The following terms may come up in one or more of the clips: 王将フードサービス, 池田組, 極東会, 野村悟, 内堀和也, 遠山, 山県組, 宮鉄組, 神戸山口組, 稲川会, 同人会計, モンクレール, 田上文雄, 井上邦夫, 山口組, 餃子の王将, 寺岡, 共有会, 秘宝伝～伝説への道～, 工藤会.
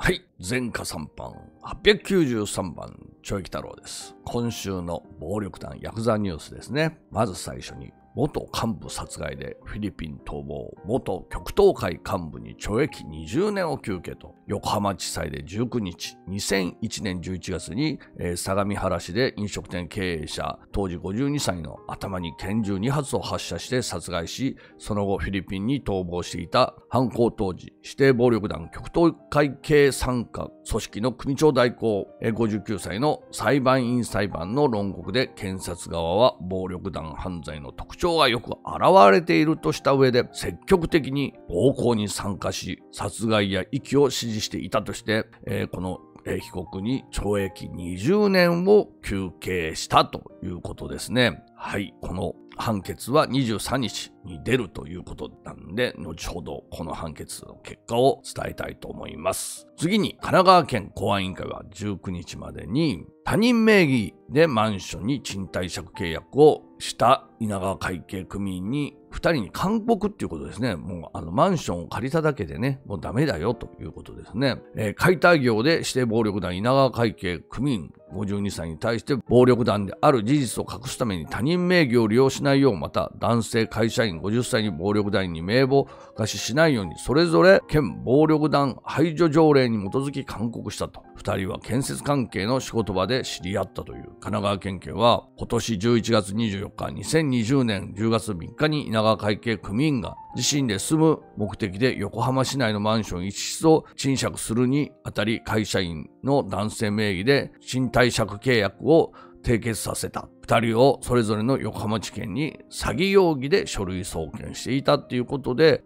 はい、前科3犯893番ちょいきたろうです。今週の暴力団ヤクザニュースですね。まず最初に、元幹部殺害でフィリピン逃亡、元極東会幹部に懲役20年を求刑と、横浜地裁で19日、2001年11月に、相模原市で飲食店経営者、当時52歳の頭に拳銃2発を発射して殺害し、その後フィリピンに逃亡していた、犯行当時、指定暴力団極東会系傘下組織の組長代行、59歳の裁判員裁判の論告で、検察側は暴力団犯罪の特徴がよく現れているとした上で、積極的に暴行に参加し、殺害や遺棄を指示していたとして、この被告に懲役20年を求刑したということですね。はい、この判決は23日に出るということなんで、後ほどこの判決の結果を伝えたいと思います。次に、神奈川県公安委員会は19日までに、他人名義でマンションに賃貸借契約をした稲川会系組員に2人に勧告っていうことですね。もうマンションを借りただけでね、もうダメだよということですね。解体業で指定暴力団稲川会系組員52歳に対して、暴力団である事実を隠すために他人名義を利用しないよう、また男性会社員50歳に暴力団員に名簿貸ししないように、それぞれ県暴力団排除条例に基づき勧告したと。2人は建設関係の仕事場で知り合ったという。神奈川県警は、今年11月24日、2020年10月3日に稲川会系組員が自身で住む目的で横浜市内のマンション一室を賃借するにあたり、会社員の男性名義で賃貸借契約を締結させた。2人をそれぞれの横浜地検に詐欺容疑で書類送検していたっていうことで、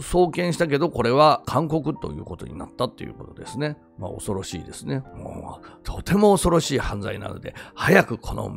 送検したけど、これは勧告ということになったっていうことですね。恐ろしいですね。もうとても恐ろしい犯罪なので、早くこの、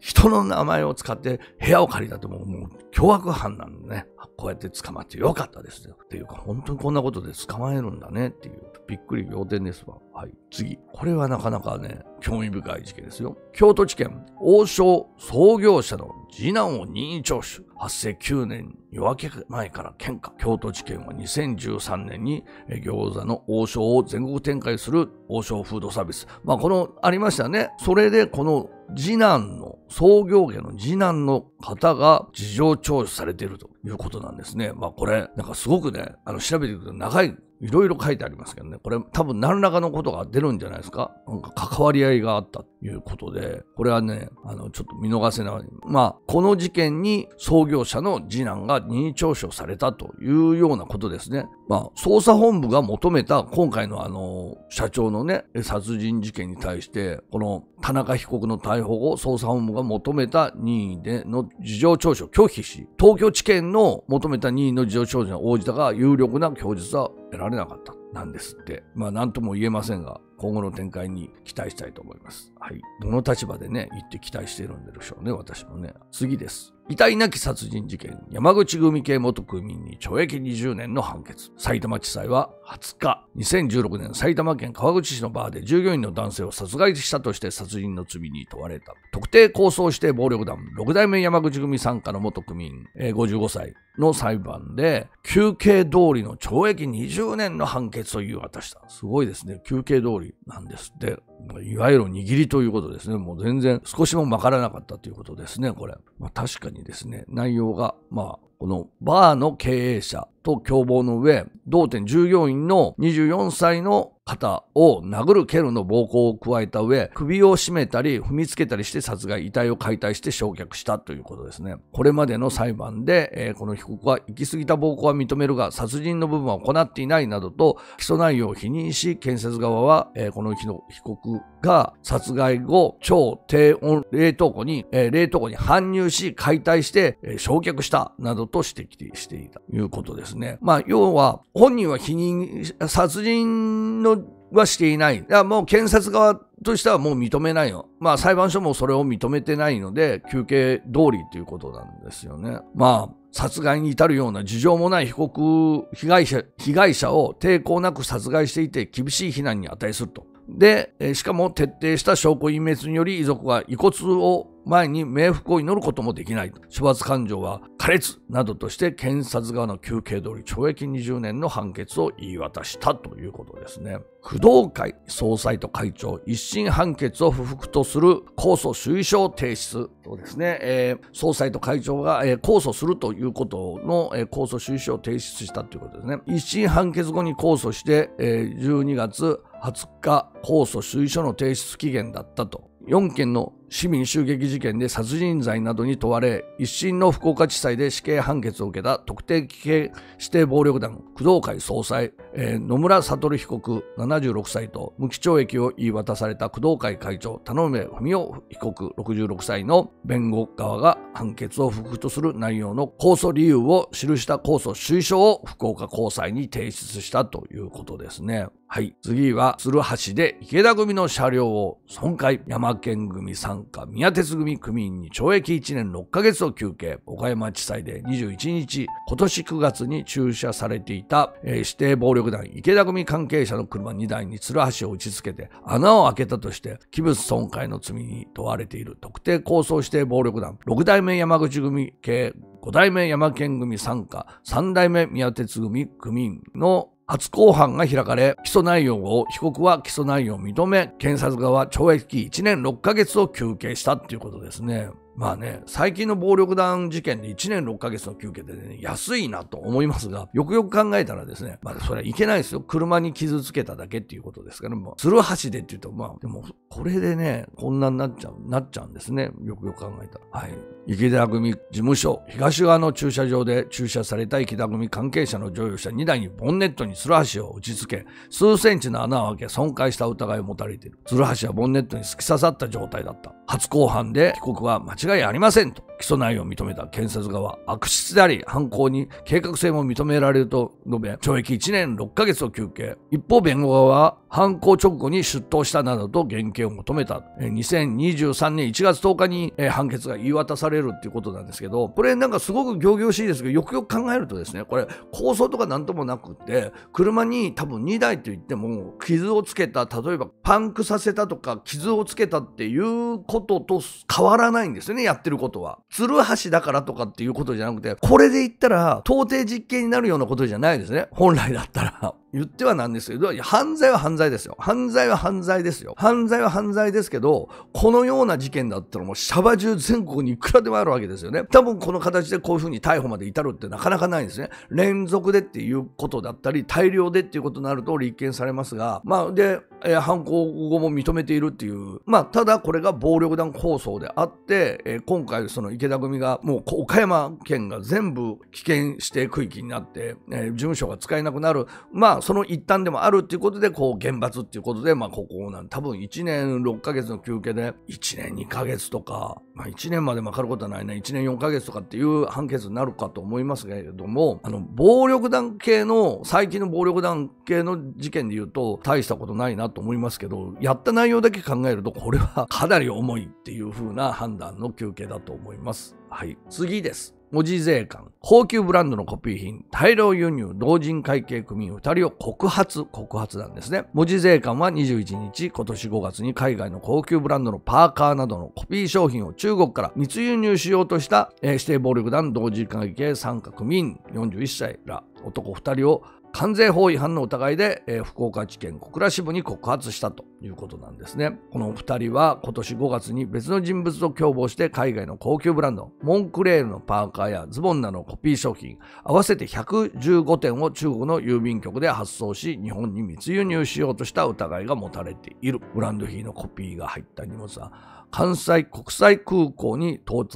人の名前を使って部屋を借りたと、もう凶悪犯なんでね、こうやって捕まってよかったですよ。っていうか、本当にこんなことで捕まえるんだねっていう、びっくり仰天ですわ。はい、次。これはなかなかね、興味深い事件ですよ。京都地検、王将創業者の次男を任意聴取。発生9年、夜明け前から喧嘩。京都地検は2013年に餃子の王将を全国展開する王将フードサービス。この、ありましたね。それでこの次男の、創業家の次男の方が事情聴取されているということなんですね。これ、なんかすごくね、調べていくと長い、いろいろ書いてありますけどね、これ多分何らかのことが出るんじゃないですか。なんか関わり合いがあったということで、これはね、ちょっと見逃せない。この事件に創業者の次男が任意聴取をされたというようなことですね。捜査本部が求めた今回の社長のね、殺人事件に対して、この田中被告の逮捕後、捜査本部が求めた任意での事情聴取を拒否し、東京地検の求めた任意の事情聴取に応じたが、有力な供述は得られなかったなんですって。何とも言えませんが、今後の展開に期待したいと思います。はい。どの立場でね、言って期待しているんでしょうね、私もね。次です。遺体なき殺人事件、山口組系元組員に懲役20年の判決。埼玉地裁は20日、2016年埼玉県川口市のバーで従業員の男性を殺害したとして殺人の罪に問われた。特定抗争指定暴力団6代目山口組傘下の元組員、55歳の裁判で、求刑通りの懲役20年の判決を言い渡した。すごいですね。求刑通りなんですって。いわゆる握りということですね。もう全然少しもわからなかったということですね、これ。確かにですね、内容が、このバーの経営者と共謀の上、同店従業員の24歳の方を殴る蹴るの暴行を加えた上、首を絞めたり踏みつけたりして殺害、遺体を解体して焼却したということですね。これまでの裁判で、この被告は行き過ぎた暴行は認めるが、殺人の部分は行っていないなどと起訴内容を否認し、検察側は、この日の被告が殺害後、超低温冷凍庫に搬入し解体して、焼却したなどと指摘していたということですね。要は本人は否認、殺人のはしていない。もう検察側としてはもう認めないよ。裁判所もそれを認めてないので、求刑通りということなんですよね。殺害に至るような事情もない被害者を抵抗なく殺害していて、厳しい非難に値すると。で、しかも徹底した証拠隠滅により、遺族は遺骨を前に冥福を祈ることもできない。処罰感情は苛烈などとして検察側の求刑通り懲役20年の判決を言い渡したということですね。工藤会総裁と会長、一審判決を不服とする控訴主意書を提出。そうですね、総裁と会長が、控訴するということの、控訴主意書を提出したということですね。一審判決後に控訴して、12月20日、控訴主意書の提出期限だったと。4件の市民襲撃事件で殺人罪などに問われ、一審の福岡地裁で死刑判決を受けた特定危険指定暴力団工藤会総裁、野村悟被告76歳と無期懲役を言い渡された工藤会会長田上文雄被告66歳の弁護側が判決を不服とする内容の控訴理由を記した控訴主意書を福岡高裁に提出したということですね。はい、次は鶴橋で池田組の車両を損壊、山県組参加宮鉄組組員に懲役1年6ヶ月を求刑。岡山地裁で21日、今年9月に駐車されていた、指定暴力団池田組関係者の車2台に鶴橋を打ち付けて穴を開けたとして器物損壊の罪に問われている特定抗争指定暴力団6代目山口組系5代目山県組傘下3代目宮鉄組組員の初公判が開かれ、起訴内容を、被告は起訴内容を認め、検察側懲役1年6ヶ月を求刑したっていうことですね。まあね、最近の暴力団事件で1年6ヶ月の休憩でね、安いなと思いますが、よくよく考えたらですね、まあそれはいけないですよ。車に傷つけただけっていうことですから、もう、鶴橋でっていうと、まあ、でも、これでね、こんなになっちゃうんですね。よくよく考えたら。はい。池田組事務所、東側の駐車場で駐車された池田組関係者の乗用車2台にボンネットに鶴橋を打ち付け、数センチの穴を開け損壊した疑いを持たれている。鶴橋はボンネットに突き刺さった状態だった。初公判で被告は間違いありませんと起訴内容を認めた。検察側、悪質であり犯行に計画性も認められると述べ、懲役1年6ヶ月を求刑。一方、弁護側は犯行直後に出頭したなどと減刑を求めた。2023年1月10日に判決が言い渡されるっていうことなんですけど、これなんかすごく仰々しいですけど、よくよく考えるとですね、これ抗争とかなんともなくて、車に多分2台といっても傷をつけた、例えばパンクさせたとか傷をつけたっていうことと変わらないんですよね、やってることは。鶴橋だからとかっていうことじゃなくて、これで言ったら到底実刑になるようなことじゃないですね、本来だったら。言ってはなんですけど、いや、犯罪は犯罪ですよ。犯罪は犯罪ですよ。犯罪は犯罪ですけど、このような事件だったらもうシャバ中全国にいくらでもあるわけですよね。多分この形でこういうふうに逮捕まで至るってなかなかないんですね。連続でっていうことだったり、大量でっていうことになると立件されますが、まあで、犯行後も認めているっていう、まあただこれが暴力団抗争であって、今回その池田組がもう岡山県が全部危険指定区域になって、事務所が使えなくなる、まあその一端でもあるっていうことで、こう厳罰っていうことで、まあここなん多分1年6ヶ月の休憩で1年2ヶ月とか、まあ1年までもかかることはないね、1年4ヶ月とかっていう判決になるかと思いますけれども、暴力団系の、最近の暴力団系の事件で言うと大したことないなと思いますけど、やった内容だけ考えるとこれはかなり重いっていう風な判断の休憩だと思います。はい、次です。文字税関、高級ブランドのコピー品、大量輸入、同人会計組員2人を告発なんですね。文字税関は21日、今年5月に海外の高級ブランドのパーカーなどのコピー商品を中国から密輸入しようとした、指定暴力団同人会計傘下組員41歳ら男2人を関税法違反の疑いで、福岡地検小倉支部に告発したということなんですね。この2人は今年5月に別の人物と共謀して海外の高級ブランドモンクレールのパーカーやズボンなどのコピー商品合わせて115点を中国の郵便局で発送し、日本に密輸入しようとした疑いが持たれている。ブランド品のコピーが入った荷物は関西国際空港に到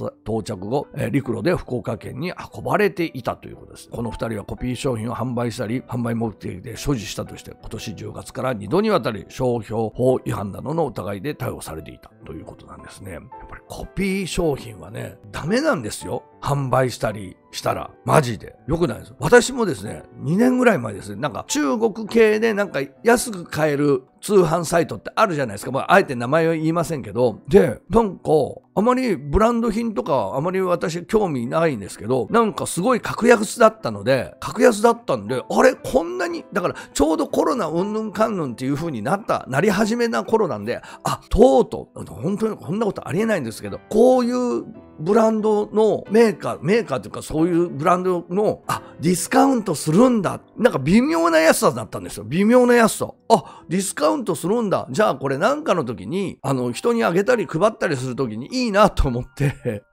着後、陸路で福岡県に運ばれていたということです。この2人はコピー商品を販売したり販売目的で所持したとして今年10月から2度にわたり商標法違反などの疑いで逮捕されていたということなんですね。やっぱりコピー商品はね、ダメなんですよ。販売したりしたらマジで良くないです。私もですね、2年ぐらい前ですね、なんか中国系でなんか安く買える通販サイトってあるじゃないですか。まあ、あえて名前は言いませんけど、で、なんかあまりブランド品とかあまり私興味ないんですけど、なんかすごい格安だったんで、あれこんなに、だからちょうどコロナうんぬんかんぬんっていう風になり始めな頃なんで、あ、とうとう本当にこんなことありえないんですけど、こういうブランドのメーカーというか、そういうブランドのディスカウントするんだ、なんか微妙な安さだったんですよ。微妙な安さ、あ、ディスカウントするんだ、じゃあこれなんかの時に人にあげたり配ったりする時にいいなと思って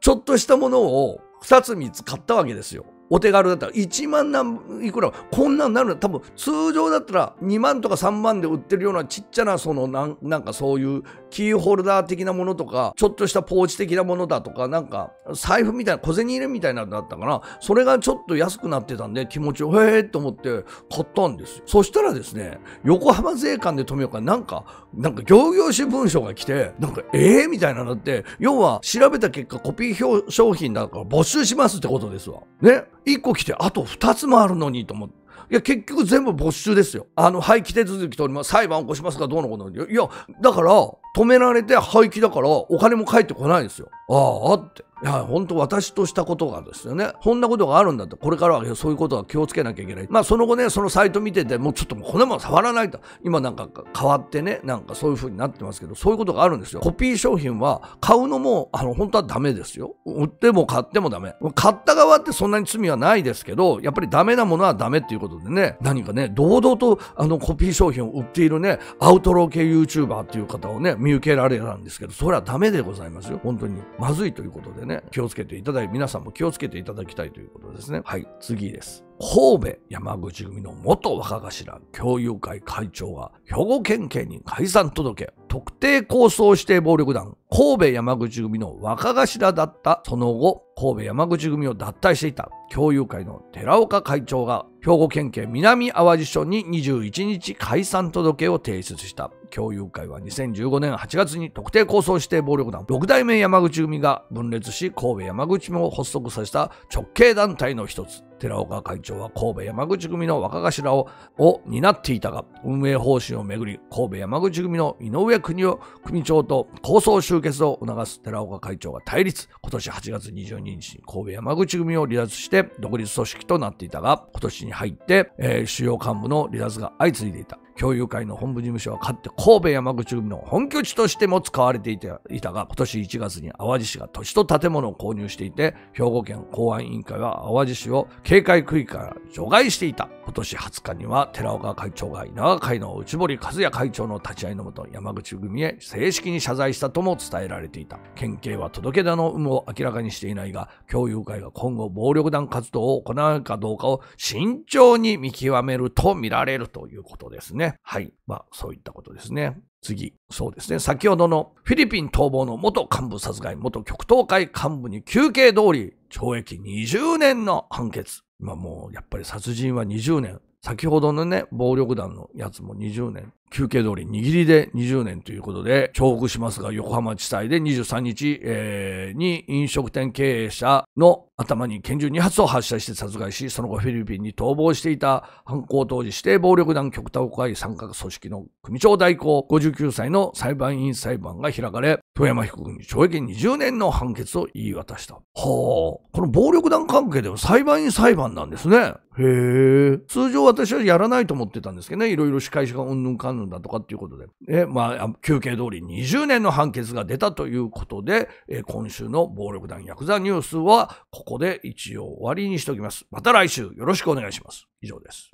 ちょっとしたものを2つ3つ買ったわけですよ。お手軽だったら1万何いくら、こんなんなるの、多分通常だったら2万とか3万で売ってるようなちっちゃなそのなんかそういうキーホルダー的なものとか、ちょっとしたポーチ的なものだとか、なんか財布みたいな小銭入れみたいなのだったから、それがちょっと安くなってたんで、気持ちをへえと思って買ったんですよ。そしたらですね、横浜税関で止めようかなんか仰々しい文章が来て、なんかええみたいなのって、要は調べた結果コピー商品だから没収しますってことですわね。1個来て、あと2つもあるのにと思って、いや結局全部没収ですよ。廃棄手続き取ります、裁判起こしますかどうのこと、いやだから止められて廃棄だからお金も返ってこないですよ。ああって、いや本当私としたことがですよね、そんなことがあるんだって、これからはそういうことは気をつけなきゃいけない。まあその後ね、そのサイト見てて、もうちょっともうこんなもの触らないと、今なんか変わってね、なんかそういう風になってますけど、そういうことがあるんですよ。コピー商品は買うのも本当はダメですよ。売っても買ってもダメ。買った側ってそんなに罪はないですけど、やっぱりダメなものはダメっていうことでね、何かね、堂々とコピー商品を売っているね、アウトロー系 YouTuber っていう方をね、見受けられたんですけど、それはダメでございますよ。本当にまずいということでね、気をつけていただいて、皆さんも気をつけていただきたいということですね。はい、次です。神戸山口組の元若頭共有会会長が兵庫県警に解散届。特定抗争指定暴力団神戸山口組の若頭だったその後、神戸山口組を脱退していた共有会の寺岡会長が兵庫県警南淡路署に21日解散届を提出した。共有会は2015年8月に特定抗争指定暴力団6代目山口組が分裂し、神戸山口組を発足させた直系団体の一つ。寺岡会長は神戸山口組の若頭を担っていたが、運営方針をめぐり神戸山口組の井上邦夫組長と抗争終結を促す寺岡会長が対立。今年8月22日に神戸山口組を離脱して独立組織となっていたが、今年に入って、主要幹部の離脱が相次いでいた。共有会の本部事務所はかつて神戸山口組の本拠地としても使われていたが、今年1月に淡路市が土地と建物を購入していて、兵庫県公安委員会は淡路市を警戒区域から除外していた。今年20日には寺岡会長が稲川会の内堀和也会長の立ち会いのもと、山口組へ正式に謝罪したとも伝えられていた。県警は届け出の有無を明らかにしていないが、共有会が今後暴力団活動を行うかどうかを慎重に見極めると見られるということですね。はい。まあ、そういったことですね。次、そうですね。先ほどのフィリピン逃亡の元幹部殺害、元極東会幹部に求刑通り、懲役20年の判決。今もう、やっぱり殺人は20年。先ほどのね、暴力団のやつも20年。求刑通り握りで20年ということで、重複しますが、横浜地裁で23日、に飲食店経営者の頭に拳銃2発を発射して殺害し、その後フィリピンに逃亡していた犯行当時指定暴力団極東会参画組織の組長代行59歳の裁判員裁判が開かれ、遠山被告に懲役20年の判決を言い渡した。はあ、この暴力団関係では裁判員裁判なんですね。へえ。通常私はやらないと思ってたんですけどね、いろいろ仕返しがうんぬんかんぬんだとかっていうことで。まあ、求刑通り20年の判決が出たということで、今週の暴力団ヤクザニュースはここで一応終わりにしておきます。また来週よろしくお願いします。以上です。